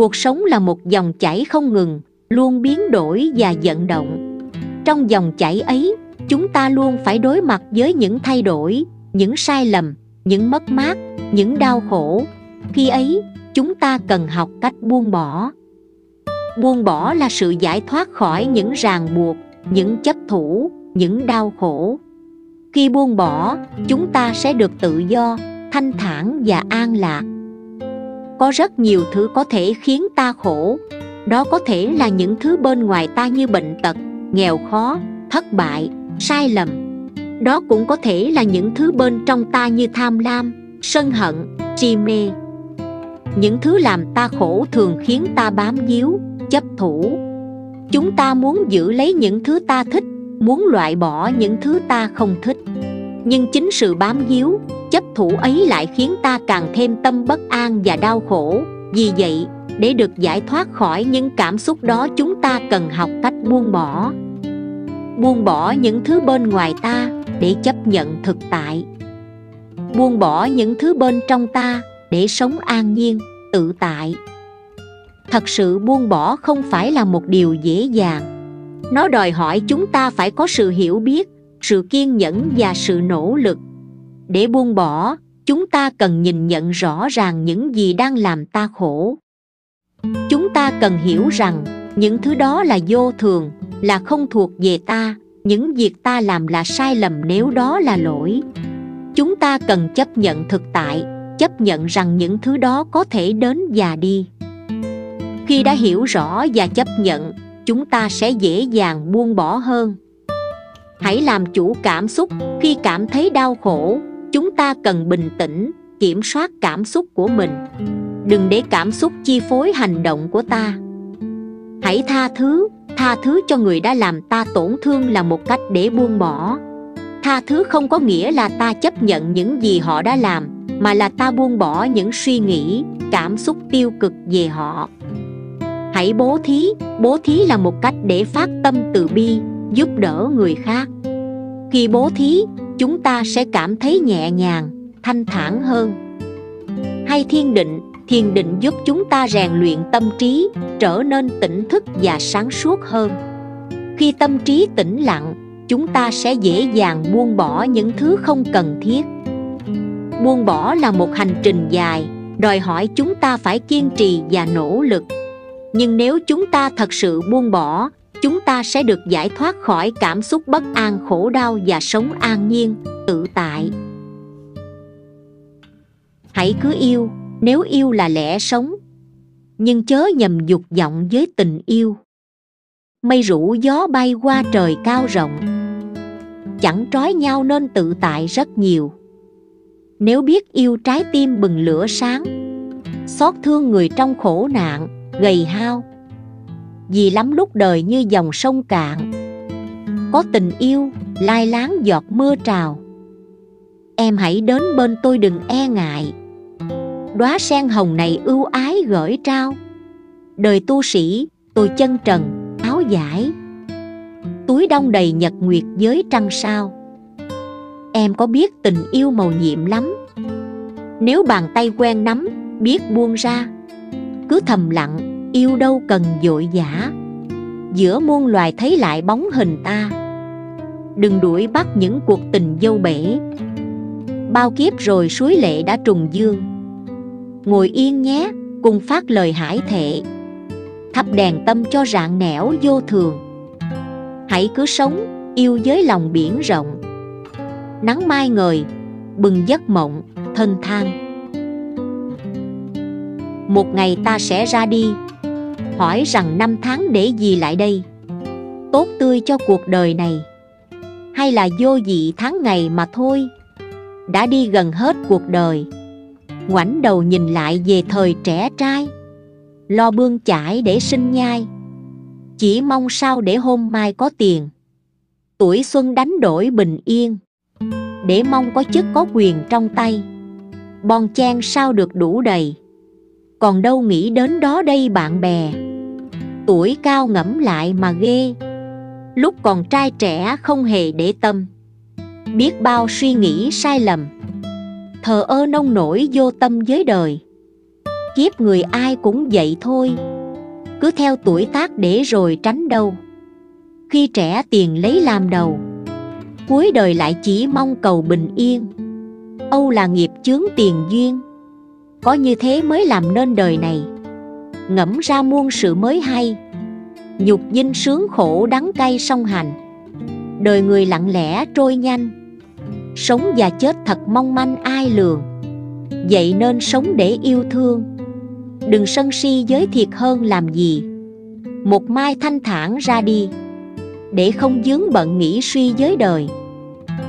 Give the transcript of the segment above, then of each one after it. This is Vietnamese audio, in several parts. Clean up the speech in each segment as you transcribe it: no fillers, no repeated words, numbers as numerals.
Cuộc sống là một dòng chảy không ngừng, luôn biến đổi và vận động. Trong dòng chảy ấy, chúng ta luôn phải đối mặt với những thay đổi, những sai lầm, những mất mát, những đau khổ. Khi ấy, chúng ta cần học cách buông bỏ. Buông bỏ là sự giải thoát khỏi những ràng buộc, những chấp thủ, những đau khổ. Khi buông bỏ, chúng ta sẽ được tự do, thanh thản và an lạc. Có rất nhiều thứ có thể khiến ta khổ. Đó có thể là những thứ bên ngoài ta như bệnh tật, nghèo khó, thất bại, sai lầm. Đó cũng có thể là những thứ bên trong ta như tham lam, sân hận, si mê. Những thứ làm ta khổ thường khiến ta bám víu, chấp thủ. Chúng ta muốn giữ lấy những thứ ta thích, muốn loại bỏ những thứ ta không thích. Nhưng chính sự bám víu, chấp thủ ấy lại khiến ta càng thêm tâm bất an và đau khổ. Vì vậy, để được giải thoát khỏi những cảm xúc đó, chúng ta cần học cách buông bỏ. Buông bỏ những thứ bên ngoài ta để chấp nhận thực tại. Buông bỏ những thứ bên trong ta để sống an nhiên, tự tại. Thật sự buông bỏ không phải là một điều dễ dàng. Nó đòi hỏi chúng ta phải có sự hiểu biết, sự kiên nhẫn và sự nỗ lực. Để buông bỏ, chúng ta cần nhìn nhận rõ ràng những gì đang làm ta khổ. Chúng ta cần hiểu rằng những thứ đó là vô thường, là không thuộc về ta. Những việc ta làm là sai lầm nếu đó là lỗi. Chúng ta cần chấp nhận thực tại, chấp nhận rằng những thứ đó có thể đến và đi. Khi đã hiểu rõ và chấp nhận, chúng ta sẽ dễ dàng buông bỏ hơn. Hãy làm chủ cảm xúc. Khi cảm thấy đau khổ, chúng ta cần bình tĩnh, kiểm soát cảm xúc của mình. Đừng để cảm xúc chi phối hành động của ta. Hãy tha thứ. Tha thứ cho người đã làm ta tổn thương là một cách để buông bỏ. Tha thứ không có nghĩa là ta chấp nhận những gì họ đã làm, mà là ta buông bỏ những suy nghĩ, cảm xúc tiêu cực về họ. Hãy bố thí. Bố thí là một cách để phát tâm từ bi, giúp đỡ người khác. Khi bố thí, chúng ta sẽ cảm thấy nhẹ nhàng, thanh thản hơn. Hay thiền định. Thiền định giúp chúng ta rèn luyện tâm trí, trở nên tỉnh thức và sáng suốt hơn. Khi tâm trí tĩnh lặng, chúng ta sẽ dễ dàng buông bỏ những thứ không cần thiết. Buông bỏ là một hành trình dài, đòi hỏi chúng ta phải kiên trì và nỗ lực. Nhưng nếu chúng ta thật sự buông bỏ, chúng ta sẽ được giải thoát khỏi cảm xúc bất an, khổ đau và sống an nhiên, tự tại. Hãy cứ yêu, nếu yêu là lẽ sống. Nhưng chớ nhầm dục vọng với tình yêu. Mây rủ gió bay qua trời cao rộng, chẳng trói nhau nên tự tại rất nhiều. Nếu biết yêu trái tim bừng lửa sáng, xót thương người trong khổ nạn, gầy hao. Vì lắm lúc đời như dòng sông cạn, có tình yêu, lai láng giọt mưa trào. Em hãy đến bên tôi đừng e ngại, đóa sen hồng này ưu ái gửi trao. Đời tu sĩ, tôi chân trần, áo vải, túi đong đầy nhật nguyệt với trăng sao. Em có biết tình yêu màu nhiệm lắm, nếu bàn tay quen nắm, biết buông ra. Cứ thầm lặng, yêu đâu cần vội vã, giữa muôn loài thấy lại bóng hình ta. Đừng đuổi bắt những cuộc tình dâu bể, bao kiếp rồi suối lệ đã trùng dương. Ngồi yên nhé, cùng phát lời hải thệ, thắp đèn tâm cho rạng nẻo vô thường. Hãy cứ sống, yêu với lòng biển rộng. Nắng mai ngời, bừng giấc mộng, thân thang. Một ngày ta sẽ ra đi, hỏi rằng năm tháng để gì lại đây. Tốt tươi cho cuộc đời này, hay là vô vị tháng ngày mà thôi. Đã đi gần hết cuộc đời, ngoảnh đầu nhìn lại về thời trẻ trai. Lo bươn chải để sinh nhai, chỉ mong sao để hôm mai có tiền. Tuổi xuân đánh đổi bình yên, để mong có chức có quyền trong tay. Bon chen sao được đủ đầy, còn đâu nghĩ đến đó đây bạn bè. Tuổi cao ngẫm lại mà ghê, lúc còn trai trẻ không hề để tâm. Biết bao suy nghĩ sai lầm, thờ ơ nông nổi vô tâm với đời. kiếp người ai cũng vậy thôi, cứ theo tuổi tác để rồi tránh đâu. Khi trẻ tiền lấy làm đầu, cuối đời lại chỉ mong cầu bình yên. Âu là nghiệp chướng tiền duyên, có như thế mới làm nên đời này. Ngẫm ra muôn sự mới hay, nhục dinh sướng khổ đắng cay song hành. Đời người lặng lẽ trôi nhanh, sống và chết thật mong manh ai lường. Vậy nên sống để yêu thương, đừng sân si giới thiệt hơn làm gì. Một mai thanh thản ra đi, để không vướng bận nghĩ suy với đời.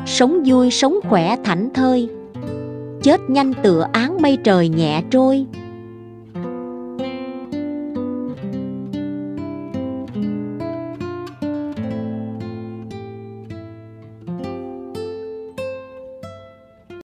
Sống vui, sống khỏe thảnh thơi, chết nhanh tựa áng mây trời nhẹ trôi.